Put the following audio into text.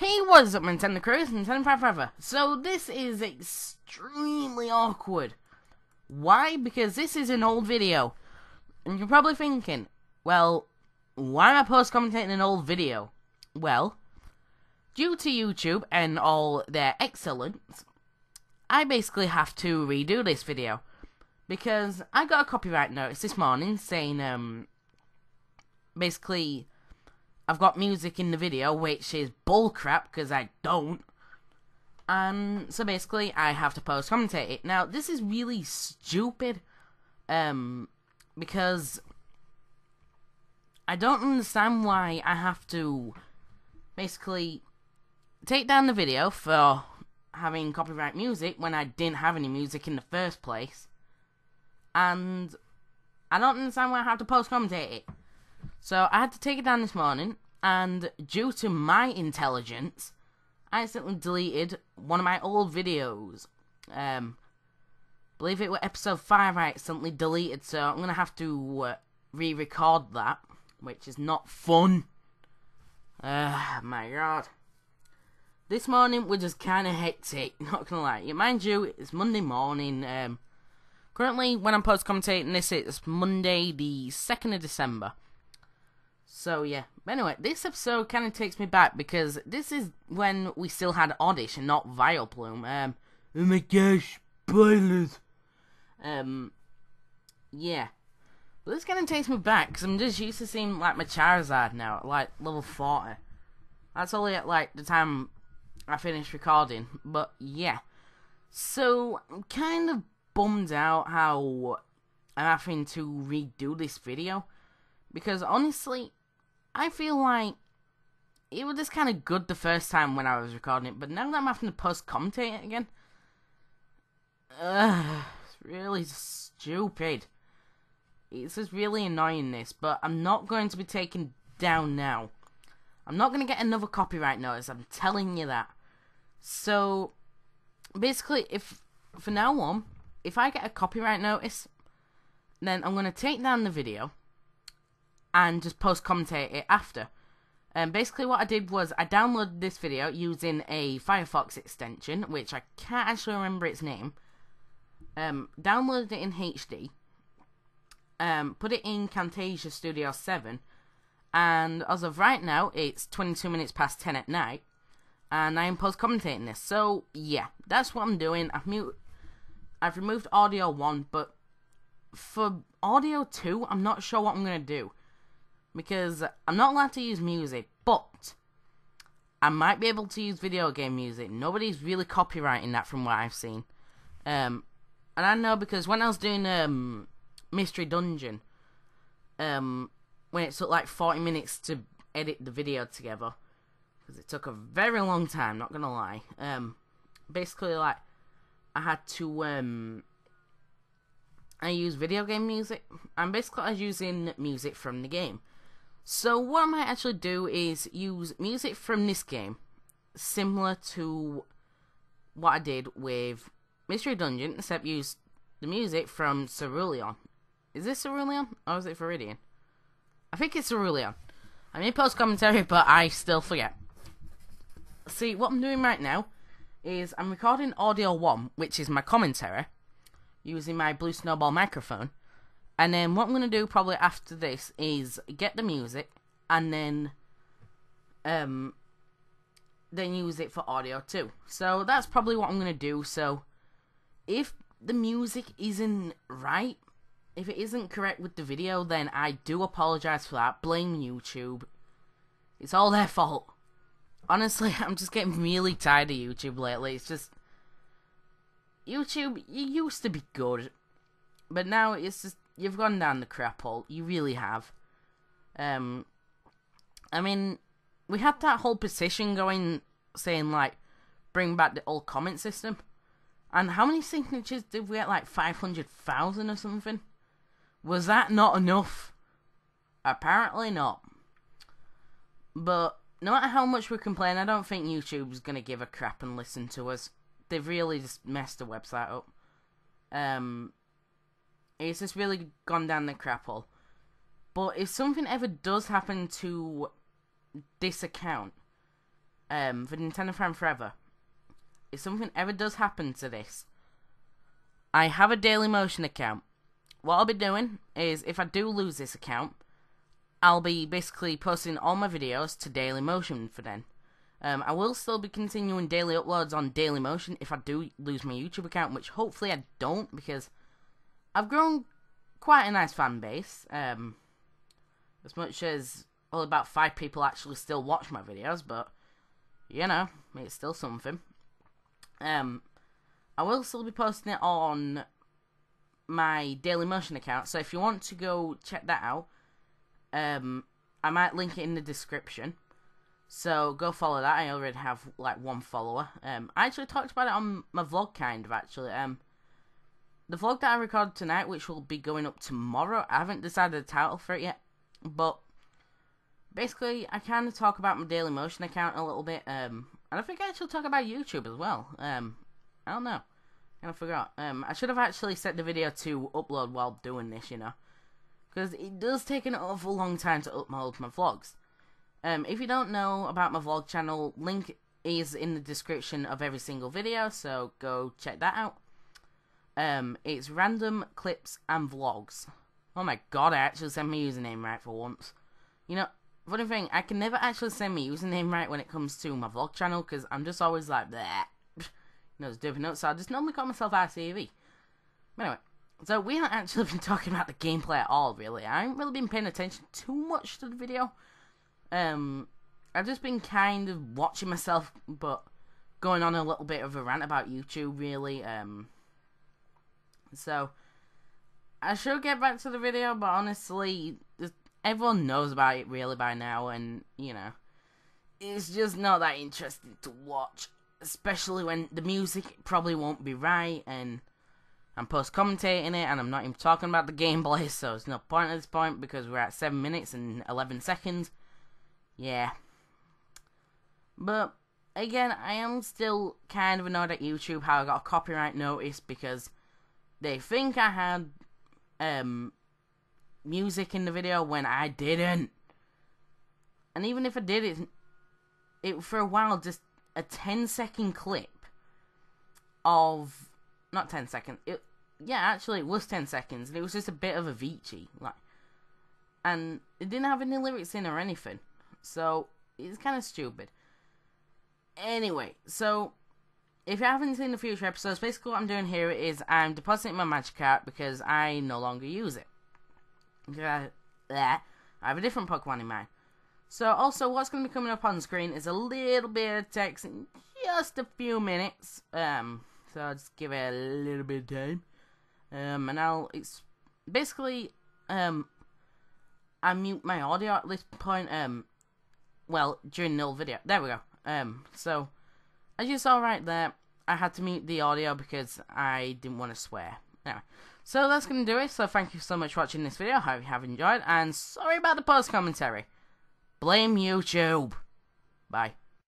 Hey, what is up, Nintendo Cruise, Nintendo Five Forever. So this is extremely awkward. Why? Because this is an old video. And you're probably thinking, well, why am I post-commentating an old video? Well, due to YouTube and all their excellence, I basically have to redo this video. Because I got a copyright notice this morning saying, basically, I've got music in the video, which is bullcrap, because I don't. And so basically, I have to post-commentate it. Now, this is really stupid, because I don't understand why I have to basically take down the video for having copyright music when I didn't have any music in the first place. And I don't understand why I have to post-commentate it. So I had to take it down this morning, and due to my intelligence, I accidentally deleted one of my old videos. Believe it were episode 5 I accidentally deleted, so I'm going to have to re-record that, which is not fun. My god. This morning was just kind of hectic, not going to lie. Yeah, mind you, it's Monday morning. Currently, when I'm post-commentating this, it's Monday the 2nd of December. So yeah, but anyway, this episode kind of takes me back because this is when we still had Oddish and not Vileplume. Oh my gosh, spoilers! Yeah. But this kind of takes me back because I'm just used to seeing like my Charizard now at like level 40. That's only at like the time I finished recording, but yeah. So, I'm kind of bummed out how I'm having to redo this video because honestly, I feel like it was just kind of good the first time when I was recording it, but now that I'm having to post-commentate it again, it's really stupid. It's just really annoying this, but I'm not going to be taken down now. I'm not going to get another copyright notice, I'm telling you that. So, basically, if for now on, if I get a copyright notice, then I'm going to take down the video and just post-commentate it after. And basically what I did was I downloaded this video using a Firefox extension, which I can't actually remember its name. Downloaded it in HD. Put it in Camtasia Studio 7. And as of right now, it's 22 minutes past 10 at night. And I am post-commentating this. So, yeah, that's what I'm doing. I've removed Audio 1, but for Audio 2, I'm not sure what I'm going to do. Because I'm not allowed to use music, but I might be able to use video game music. Nobody's really copyrighting that from what I've seen. And I know because when I was doing Mystery Dungeon, when it took like 40 minutes to edit the video together, because it took a very long time, not going to lie. Basically, like, I had to, I use video game music, and basically I was using music from the game. So what I might actually do is use music from this game, similar to what I did with Mystery Dungeon, except use the music from Cerulean. Is this Cerulean? Or is it Viridian? I think it's Cerulean. I made post commentary, but I still forget. See, what I'm doing right now is I'm recording Audio 1, which is my commentary, using my Blue Snowball microphone. And then what I'm going to do probably after this is get the music and then use it for Audio 2. So that's probably what I'm going to do. So if the music isn't right, if it isn't correct with the video, then I do apologise for that. Blame YouTube. It's all their fault. Honestly, I'm just getting really tired of YouTube lately. It's just, YouTube, you used to be good, but now it's just, you've gone down the crap hole, you really have. I mean, we had that whole petition going, saying like, bring back the old comment system, and how many signatures did we get, like 500,000 or something? Was that not enough? Apparently not. But no matter how much we complain, I don't think YouTube's gonna give a crap and listen to us. They've really just messed the website up. It's just really gone down the crap hole. But if something ever does happen to this account, for Nintendo Five Forever. If something ever does happen to this, I have a Dailymotion account. What I'll be doing is, if I do lose this account, I'll be basically posting all my videos to Dailymotion for then. I will still be continuing daily uploads on Dailymotion if I do lose my YouTube account, which hopefully I don't, because I've grown quite a nice fan base. As much as only about 5 people actually still watch my videos, but you know, it's still something. I will still be posting it on my Dailymotion account, so if you want to go check that out, I might link it in the description. So go follow that. I already have like 1 follower. I actually talked about it on my vlog, kind of actually. The vlog that I recorded tonight, which will be going up tomorrow, I haven't decided the title for it yet, but basically I kind of talk about my Dailymotion account a little bit. And I think I actually talk about YouTube as well. I don't know. I forgot. I should have actually set the video to upload while doing this, you know, because it does take an awful long time to upload my vlogs. If you don't know about my vlog channel, link is in the description of every single video, so go check that out. It's Random Clips and Vlogs. Oh my god, I actually said my username right for once. You know, funny thing, I can never actually say my username right when it comes to my vlog channel, because I'm just always like, bleh. You know, it's doing notes, so I just normally call myself RCV. But anyway, so we haven't actually been talking about the gameplay at all, really. I haven't really been paying attention too much to the video. I've just been kind of watching myself, but going on a little bit of a rant about YouTube, really. So I should get back to the video, but honestly, everyone knows about it really by now, and you know, it's just not that interesting to watch, especially when the music probably won't be right, and I'm post-commentating it, and I'm not even talking about the gameplay, so it's no point at this point because we're at 7 minutes and 11 seconds. Yeah, but again, I am still kind of annoyed at YouTube how I got a copyright notice because they think I had music in the video when I didn't. And even if I did, it for a while just a 10-second clip of not 10 seconds. Yeah, actually it was 10 seconds, and it was just a bit of Avicii, like, and it didn't have any lyrics in or anything. So it's kind of stupid. Anyway, so if you haven't seen the future episodes, basically what I'm doing here is I'm depositing my Magikarp because I no longer use it. I have a different Pokemon in mind. So also what's going to be coming up on screen is a little bit of text in just a few minutes. So I'll just give it a little bit of time. It's basically I mute my audio at this point. Well, during the whole video. There we go. So, as you saw right there, I had to mute the audio because I didn't want to swear. Anyway, so that's going to do it. So, thank you so much for watching this video. I hope you have enjoyed. And sorry about the post commentary. Blame YouTube. Bye.